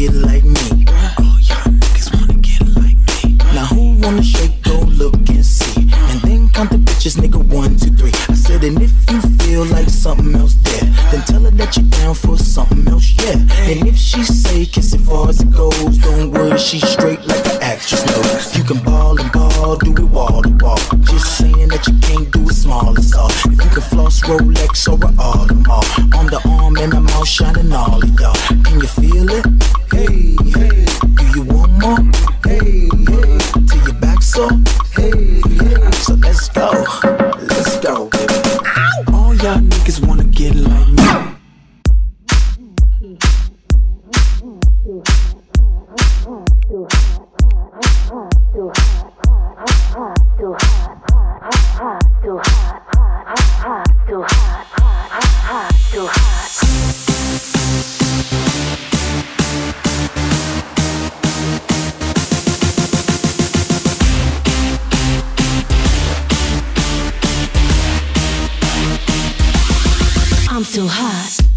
get like me. All y'all niggas wanna get like me. Now who wanna shake, go look and see. And then count the bitches, nigga, 1, 2, 3. I said, and if you feel like something else there, then tell her that you're down for something else, yeah. And if she say kiss it far as it goes, don't worry, she's straight like an actress knows. You can ball and ball, do it wall to wall. Just saying that you can't do it small as all. If you can floss Rolex or an Audemars, on the arm and I'm all shining all of y'all. Can you feel it? Hey, hey. Do you want more? Hey, hey. Till your back's up? Hey, hey. So let's go, let's go, baby. All y'all niggas wanna get like me. I'm so hot.